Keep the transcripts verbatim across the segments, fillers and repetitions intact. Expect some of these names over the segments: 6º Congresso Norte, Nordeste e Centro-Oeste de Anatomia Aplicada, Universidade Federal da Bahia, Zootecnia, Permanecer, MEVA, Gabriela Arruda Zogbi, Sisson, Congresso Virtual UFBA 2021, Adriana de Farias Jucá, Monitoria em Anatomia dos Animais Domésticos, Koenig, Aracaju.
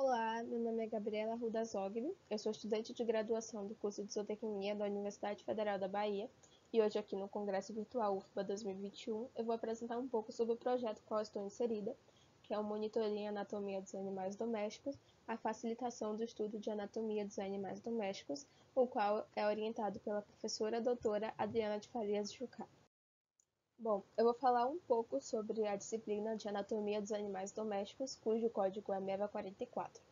Olá, meu nome é Gabriela Arruda Zogbi, eu sou estudante de graduação do curso de Zootecnia da Universidade Federal da Bahia e hoje aqui no Congresso Virtual U F B A dois mil e vinte e um eu vou apresentar um pouco sobre o projeto qual estou inserida, que é o Monitoria em Anatomia dos Animais Domésticos, a facilitação do estudo de anatomia dos animais domésticos, o qual é orientado pela professora doutora Adriana de Farias Jucá. Bom, eu vou falar um pouco sobre a disciplina de Anatomia dos Animais Domésticos, cujo código é MEVA quarenta e quatro.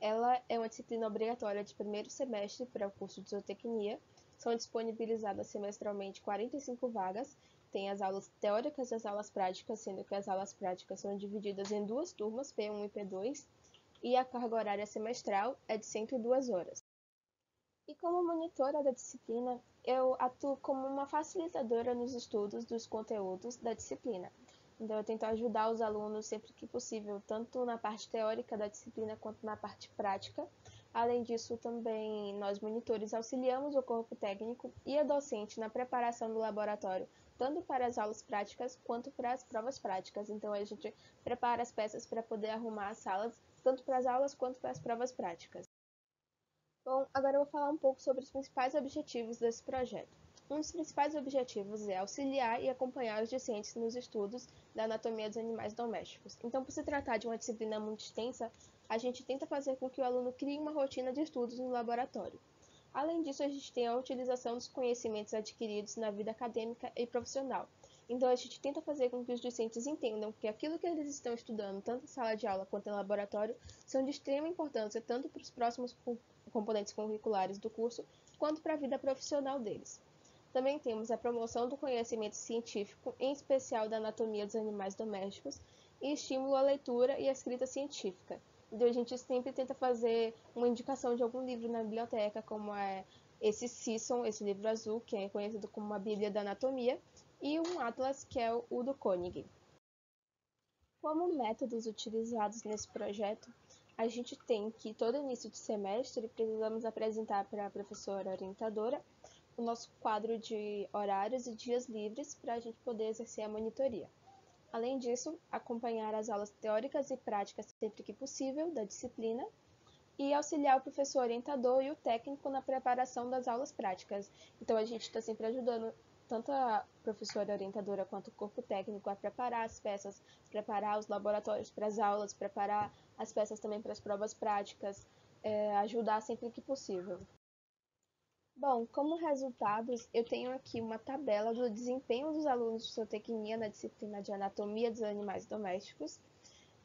Ela é uma disciplina obrigatória de primeiro semestre para o curso de Zootecnia. São disponibilizadas semestralmente quarenta e cinco vagas. Tem as aulas teóricas e as aulas práticas, sendo que as aulas práticas são divididas em duas turmas, P um e P dois, e a carga horária semestral é de cento e duas horas. E como monitora da disciplina, eu atuo como uma facilitadora nos estudos dos conteúdos da disciplina. Então, eu tento ajudar os alunos sempre que possível, tanto na parte teórica da disciplina quanto na parte prática. Além disso, também nós, monitores, auxiliamos o corpo técnico e a docente na preparação do laboratório, tanto para as aulas práticas quanto para as provas práticas. Então, a gente prepara as peças para poder arrumar as salas, tanto para as aulas quanto para as provas práticas. Bom, agora eu vou falar um pouco sobre os principais objetivos desse projeto. Um dos principais objetivos é auxiliar e acompanhar os discentes nos estudos da anatomia dos animais domésticos. Então, por se tratar de uma disciplina muito extensa, a gente tenta fazer com que o aluno crie uma rotina de estudos no laboratório. Além disso, a gente tem a utilização dos conhecimentos adquiridos na vida acadêmica e profissional. Então, a gente tenta fazer com que os discentes entendam que aquilo que eles estão estudando, tanto em sala de aula quanto em laboratório, são de extrema importância tanto para os próximos componentes curriculares do curso, quanto para a vida profissional deles. Também temos a promoção do conhecimento científico, em especial da anatomia dos animais domésticos, e estímulo à leitura e à escrita científica. Então, a gente sempre tenta fazer uma indicação de algum livro na biblioteca, como é esse Sisson, esse livro azul, que é conhecido como a Bíblia da Anatomia, e um atlas, que é o do Koenig. Como métodos utilizados nesse projeto, a gente tem que, todo início de semestre, precisamos apresentar para a professora orientadora o nosso quadro de horários e dias livres para a gente poder exercer a monitoria. Além disso, acompanhar as aulas teóricas e práticas sempre que possível da disciplina e auxiliar o professor orientador e o técnico na preparação das aulas práticas. Então, a gente está sempre ajudando tanto a professora orientadora quanto o corpo técnico a preparar as peças, preparar os laboratórios para as aulas, preparar as peças também para as provas práticas, é, ajudar sempre que possível. Bom, como resultados, eu tenho aqui uma tabela do desempenho dos alunos de zootecnia na disciplina de Anatomia dos Animais Domésticos.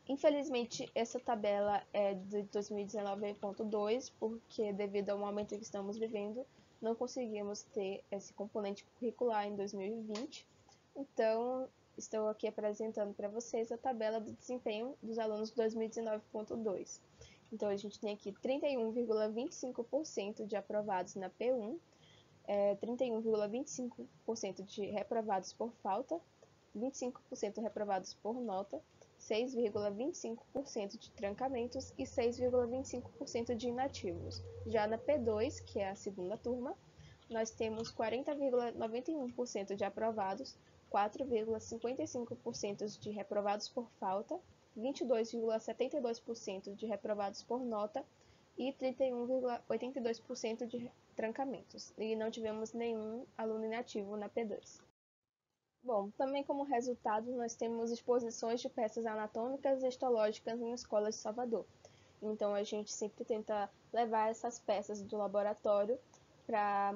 Infelizmente, essa tabela é de dois mil e dezenove ponto dois, porque devido ao momento que estamos vivendo, não conseguimos ter esse componente curricular em dois mil e vinte, então estou aqui apresentando para vocês a tabela do desempenho dos alunos dois mil e dezenove ponto dois. Então, a gente tem aqui trinta e um vírgula vinte e cinco por cento de aprovados na P um, é, trinta e um vírgula vinte e cinco por cento de reprovados por falta, vinte e cinco por cento reprovados por nota, seis vírgula vinte e cinco por cento de trancamentos e seis vírgula vinte e cinco por cento de inativos. Já na P dois, que é a segunda turma, nós temos quarenta vírgula noventa e um por cento de aprovados, quatro vírgula cinquenta e cinco por cento de reprovados por falta, vinte e dois vírgula setenta e dois por cento de reprovados por nota e trinta e um vírgula oitenta e dois por cento de trancamentos. E não tivemos nenhum aluno inativo na P dois. Bom, também como resultado, nós temos exposições de peças anatômicas e histológicas em escolas de Salvador. Então, a gente sempre tenta levar essas peças do laboratório para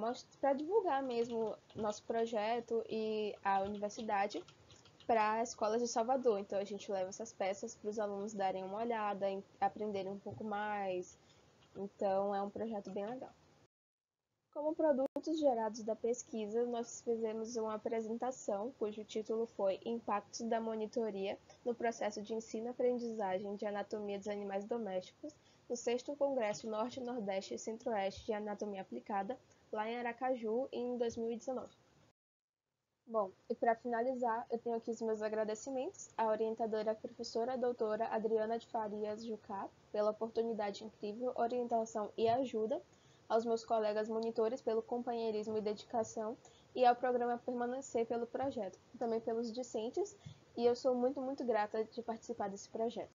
divulgar mesmo nosso projeto e a universidade para escolas de Salvador. Então, a gente leva essas peças para os alunos darem uma olhada, aprenderem um pouco mais. Então, é um projeto bem legal. Como produtos gerados da pesquisa, nós fizemos uma apresentação cujo título foi Impactos da Monitoria no Processo de Ensino-Aprendizagem de Anatomia dos Animais Domésticos no sexto Congresso Norte, Nordeste e Centro-Oeste de Anatomia Aplicada, lá em Aracaju, em dois mil e dezenove. Bom, e para finalizar, eu tenho aqui os meus agradecimentos à orientadora professora doutora Adriana de Farias Jucá pela oportunidade incrível, orientação e ajuda, aos meus colegas monitores pelo companheirismo e dedicação e ao programa Permanecer pelo projeto, também pelos discentes, e eu sou muito, muito grata de participar desse projeto.